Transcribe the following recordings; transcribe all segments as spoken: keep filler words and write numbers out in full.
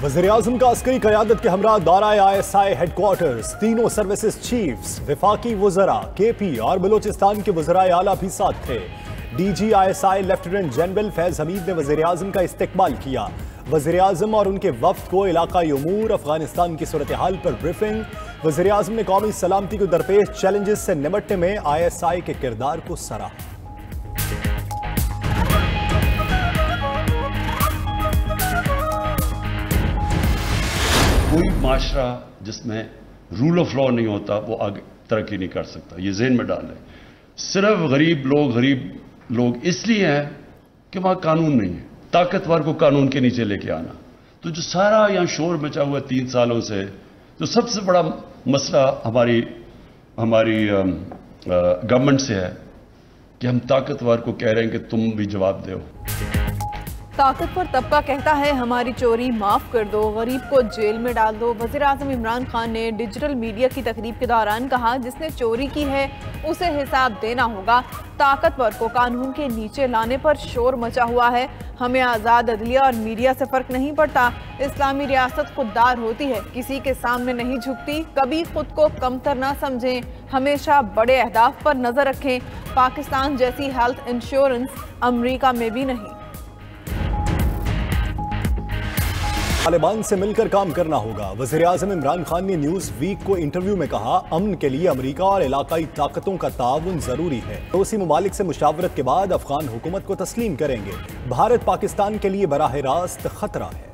वज़ीर-ए-आज़म का अस्करी क़यादत के हमरा दौरा आई एस आई हेडक्वार्टर्स, तीनों सर्विसेज चीफ्स, वफाकी वज़रा, के पी और बलोचिस्तान के वज़राए आला भी साथ थे। D G I S I lieutenant general Faiz Hamid ने वज़ीर-ए-आज़म का इस्तकबाल किया। वज़ीर-ए-आज़म और उनके वफ्द को इलाकाई उमूर, अफगानिस्तान की सूरत हाल पर ब्रीफिंग। वज़ीर-ए-आज़म ने कौमी सलामती को दरपेश चैलेंजेस से निपटने में आई एस आई के किरदार को सराहा। कोई माशरा जिसमें रूल ऑफ लॉ नहीं होता वो आगे तरक्की नहीं कर सकता, ये जहन में डालें। सिर्फ गरीब लोग गरीब लोग इसलिए हैं कि वहाँ कानून नहीं है, ताकतवर को कानून के नीचे लेके आना। तो जो सारा यहाँ शोर मचा हुआ है तीन सालों से, तो सबसे बड़ा मसला हमारी हमारी गवर्नमेंट से है कि हम ताकतवर को कह रहे हैं कि तुम भी जवाब दो। ताकतवर तबका कहता है हमारी चोरी माफ़ कर दो, गरीब को जेल में डाल दो। वज़ीर-ए-आज़म इमरान खान ने डिजिटल मीडिया की तकरीब के दौरान कहा, जिसने चोरी की है उसे हिसाब देना होगा। ताकतवर को कानून के नीचे लाने पर शोर मचा हुआ है। हमें आज़ाद अदलिया और मीडिया से फ़र्क नहीं पड़ता। इस्लामी रियासत खुददार होती है, किसी के सामने नहीं झुकती। कभी खुद को कमतर ना समझें, हमेशा बड़े अहदाफ पर नज़र रखें। पाकिस्तान जैसी हेल्थ इंश्योरेंस अमरीका में भी नहीं। तालिबान से मिलकर काम करना होगा। वज़ीर-ए-आज़म इमरान खान ने न्यूज़ वीक को इंटरव्यू में कहा, अमन के लिए अमरीका और इलाकाई ताकतों का ताउन ज़रूरी है। पड़ोसी ममालिक से मुशावरत के बाद अफगान हुकूमत को तस्लीम करेंगे। भारत पाकिस्तान के लिए बराह रास्त खतरा है।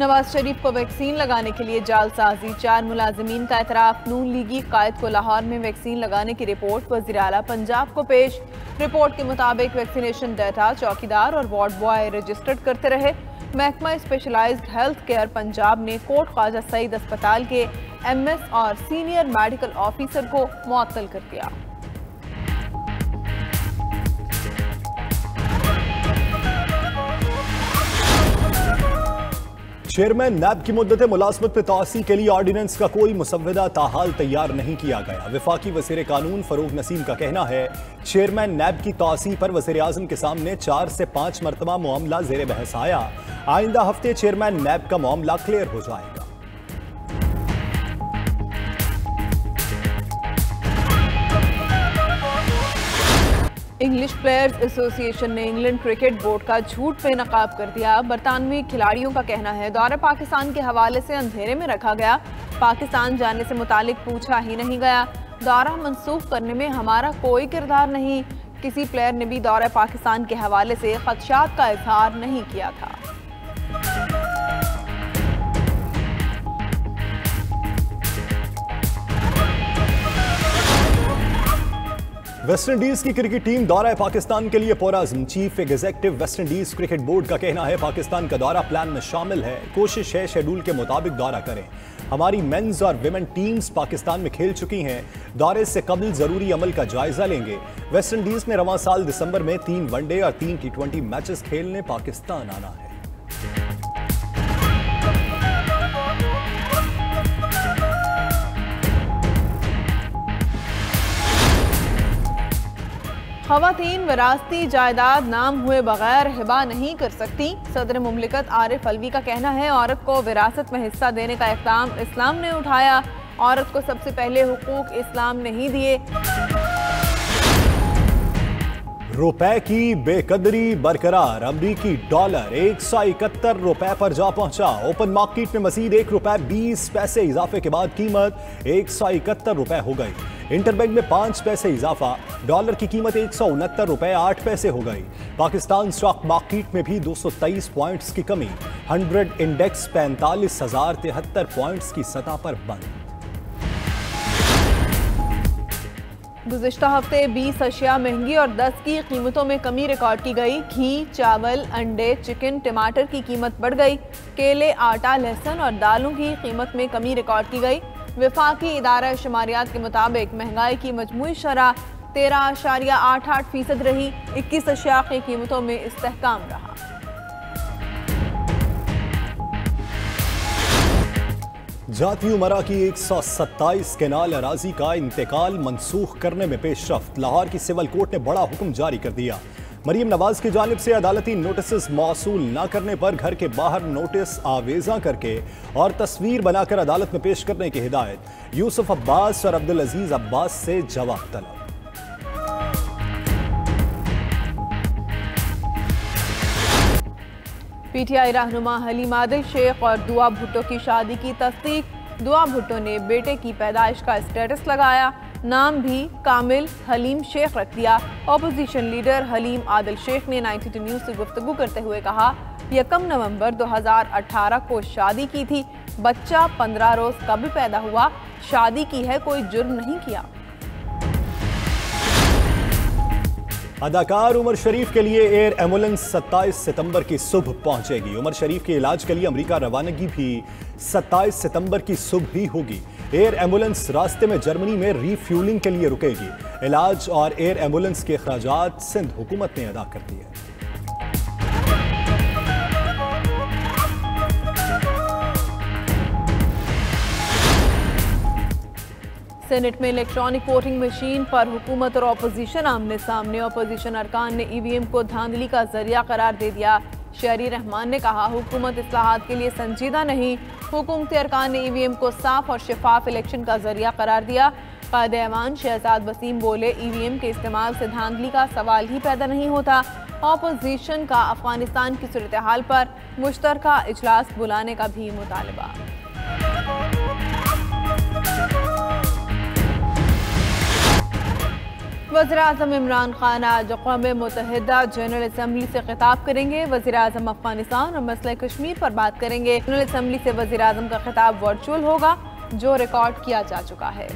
नवाज़ शरीफ को वैक्सीन लगाने के लिए जालसाजी, चार मुलाजमीन का एतराफ़। नून लीगी कायद को लाहौर में वैक्सीन लगाने की रिपोर्ट वज़ीर-ए-आला पंजाब को पेश। रिपोर्ट के मुताबिक वैक्सीनेशन डाटा चौकीदार और वार्ड बॉय रजिस्टर्ड करते रहे। महकमा स्पेशलाइज्ड हेल्थ केयर पंजाब ने कोट ख्वाजा सईद अस्पताल के एम एस और सीनियर मेडिकल ऑफिसर को मुअत्तल कर दिया। चेयरमैन नैब की मुद्दत मुलाजमत पर तोसी के लिए ऑर्डिनेंस का कोई मुसवदा ताहाल तैयार नहीं किया गया। वफाकी वज़ीर कानून फ़रूग़ नसीम का कहना है, चेयरमैन नैब की तोसी पर वज़ीर-ए-आज़म के सामने चार से पाँच मरतबा मामला ज़ेर बहस आया। आइंदा हफ्ते चेयरमैन नैब का मामला क्लियर हो जाएगा। इंग्लिश प्लेयर्स एसोसिएशन ने इंग्लैंड क्रिकेट बोर्ड का झूठ पे नकाब कर दिया। बरतानवी खिलाड़ियों का कहना है, दौरा पाकिस्तान के हवाले से अंधेरे में रखा गया, पाकिस्तान जाने से मुतालिक पूछा ही नहीं गया। दौरा मंसूख करने में हमारा कोई किरदार नहीं। किसी प्लेयर ने भी दौरा पाकिस्तान के हवाले से खदशात का इजहार नहीं किया था। वेस्ट इंडीज की क्रिकेट टीम दौरा पाकिस्तान के लिए पुरअज़्म। Chief executive West Indies cricket board का कहना है, पाकिस्तान का दौरा प्लान में शामिल है, कोशिश है शेड्यूल के मुताबिक दौरा करें। हमारी मेंस और विमेन टीम्स पाकिस्तान में खेल चुकी हैं, दौरे से कबल जरूरी अमल का जायजा लेंगे। वेस्ट इंडीज ने रवां साल दिसंबर में तीन वनडे और तीन टी ट्वेंटी मैचेस खेलने पाकिस्तान आना है। खवातीन विरासती जायदाद नाम हुए बगैर हिबा नहीं कर सकती। सदर मुमलिकत आरिफ अलवी का कहना है, औरत को विरासत में हिस्सा देने का इक़दाम इस्लाम ने उठाया, औरत को सबसे पहले हुकूक इस्लाम ने ही दिए। रुपए की बेकदरी बरकरार, अमरीकी डॉलर एक सौ इकहत्तर रुपए पर जा पहुंचा। ओपन मार्केट में मजीद एक रुपए बीस पैसे इजाफे के बाद कीमत एक सौ इकहत्तर रुपए हो गई। इंटरबैंक में पाँच पैसे इजाफा, डॉलर की कीमत एक सौ उनहत्तर रुपये आठ पैसे हो गई। पाकिस्तान स्टॉक मार्केट में भी दो सौ तेईस पॉइंट्स की कमी, हंड्रेड इंडेक्स पैंतालीस हजार तिहत्तर पॉइंट्स की सतह पर बंद। गुज़िश्ता हफ्ते बीस अशिया महंगी और दस की कीमतों में कमी रिकॉर्ड की गई। घी, चावल, अंडे, चिकन, टमाटर की कीमत बढ़ गई। केले, आटा, लहसुन और दालों की कीमत में कमी रिकॉर्ड की गई। वफाकी इदारा शुमारियात के मुताबिक महंगाई की मजमूई शरह तेरह आशारिया आठ आठ फीसद रही। इक्कीस अशिया की कीमतों में इस्तेहकाम रहा। जाती उमरा की एक सौ सत्ताईस केनाल अराजी का इंतकाल मनसूख करने में पेशरफ्त। लाहौर की सिविल कोर्ट ने बड़ा हुक्म जारी कर दिया। मरीम नवाज की जानिब से अदालती नोटिस मौसूल ना करने पर घर के बाहर नोटिस आवेजा करके और तस्वीर बनाकर अदालत में पेश करने की हिदायत। यूसुफ अब्बास और अब्दुल अजीज अब्बास से जवाब तलब। पीटीआई रहनुमा हलीम आदिल शेख और दुआ भुट्टो की शादी की तस्दीक। दुआ भुट्टो ने बेटे की पैदाइश का स्टेटस लगाया, नाम भी कामिल हलीम शेख रख दिया। ऑपोजिशन लीडर हलीम आदिल शेख ने बानवे न्यूज़ से गुफ्तगू करते हुए कहा, यकम नवंबर दो हज़ार अठारह को शादी की थी, बच्चा पंद्रह रोज कब पैदा हुआ, शादी की है, कोई जुर्म नहीं किया। अदाकार उमर शरीफ के लिए एयर एम्बुलेंस सत्ताईस सितंबर की सुबह पहुंचेगी। उमर शरीफ के इलाज के लिए अमेरिका रवानगी भी सत्ताईस सितंबर की सुबह ही होगी। एयर एम्बुलेंस रास्ते में जर्मनी में रीफ्यूलिंग के लिए रुकेगी। इलाज और एयर एम्बुलेंस के खर्चात सिंध हुकूमत ने अदा कर दिए। सेनेट में इलेक्ट्रॉनिक वोटिंग मशीन पर हुकूमत और अपोजिशन आमने सामने। अपोजिशन अरकान ने ई वी एम को धांधली का जरिया करार दे दिया। शेरी रहमान ने कहा, हुकूमत इस्लाहात के लिए संजीदा नहीं। हुकूमती अरकान ने ई वी एम को साफ और शफाफ इलेक्शन का जरिया करार दिया। कायदे ऐवान शहजाद वसीम बोले, ई वी एम के इस्तेमाल से धांधली का सवाल ही पैदा नहीं होता। अपोजिशन का अफगानिस्तान की सूरत हाल पर मुश्तरका इजलास बुलाने का भी मुतालबा। वज़ीर-ए-आज़म इमरान खान आज अक़वाम-ए-मुत्तहिदा जनरल असम्बली से खिताब करेंगे। वज़ीर-ए-आज़म अफगानिस्तान और मसला कश्मीर पर बात करेंगे। जनरल असम्बली से वज़ीर-ए-आज़म का खिताब वर्चुअल होगा, जो रिकॉर्ड किया जा चुका है।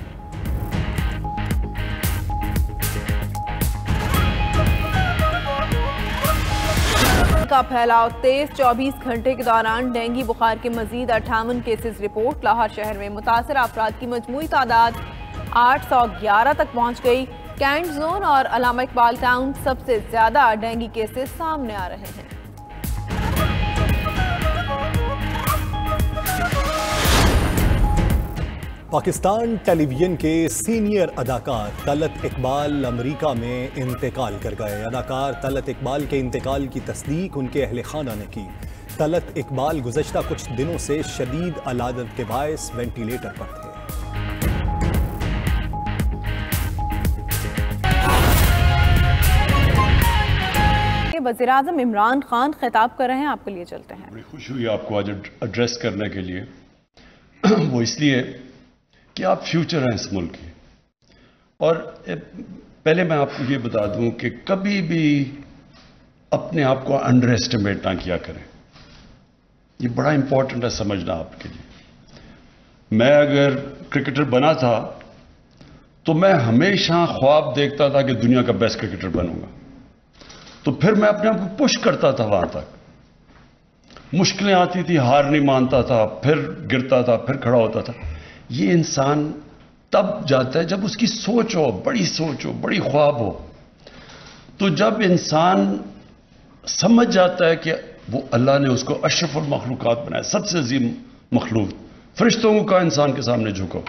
का फैलाव तेज। चौबीस घंटे के दौरान डेंगू बुखार के मजीद अट्ठावन केसेज रिपोर्ट। लाहौर शहर में मुतासर अफराद की मजमूई तादाद आठ सौ ग्यारह तक पहुँच गई। कैंट जोन और अलामा इकबाल टाउन सबसे ज्यादा डेंगू केसेस सामने आ रहे हैं। पाकिस्तान टेलीविजन के सीनियर अदाकार तलत इकबाल अमेरिका में इंतकाल कर गए। अदाकार तलत इकबाल के इंतकाल की तस्दीक उनके अहल खाना ने की। तलत इकबाल गुज़श्ता कुछ दिनों से शदीद अलादत के बायस वेंटिलेटर पर थे। वज़ीर-ए-आज़म इमरान खान खिताब कर रहे हैं, आपके लिए चलते हैं। बड़ी खुशी हुई आपको आज एड्रेस करने के लिए, वो इसलिए कि आप फ्यूचर हैं इस मुल्क के। और पहले मैं आपको ये बता दूं कि कभी भी अपने आप को अंडर एस्टिमेट ना किया करें। ये बड़ा इंपॉर्टेंट है समझना आपके लिए। मैं अगर क्रिकेटर बना था तो मैं हमेशा ख्वाब देखता था कि दुनिया का बेस्ट क्रिकेटर बनूंगा, तो फिर मैं अपने आप को पुश करता था। वहां तक मुश्किलें आती थी, हार नहीं मानता था, फिर गिरता था, फिर खड़ा होता था। ये इंसान तब जाता है जब उसकी सोच हो, बड़ी सोच हो, बड़ी ख्वाब हो। तो जब इंसान समझ जाता है कि वो अल्लाह ने उसको अशरफुल मखलूकात बनाया, सबसे अजीम मखलूक, फरिश्तों का इंसान के सामने झुको,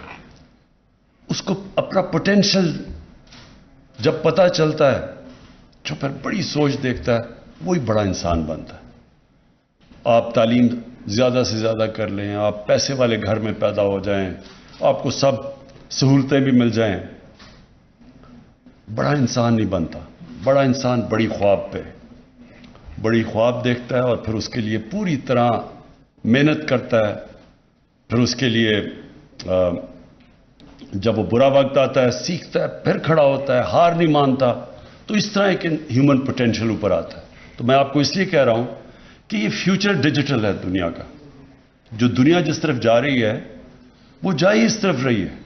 उसको अपना पोटेंशल जब पता चलता है, जो फिर बड़ी सोच देखता है, वही बड़ा इंसान बनता है। आप तालीम ज़्यादा से ज़्यादा कर लें, आप पैसे वाले घर में पैदा हो जाएं, आपको सब सहूलतें भी मिल जाएं, बड़ा इंसान नहीं बनता। बड़ा इंसान बड़ी ख्वाब पे बड़ी ख्वाब देखता है और फिर उसके लिए पूरी तरह मेहनत करता है। फिर उसके लिए जब वो बुरा वक्त आता है, सीखता है, फिर खड़ा होता है, हार नहीं मानता। तो इस तरह एक ह्यूमन पोटेंशियल ऊपर आता है। तो मैं आपको इसलिए कह रहा हूं कि ये फ्यूचर डिजिटल है दुनिया का। जो दुनिया जिस तरफ जा रही है, वो जा ही इस तरफ रही है।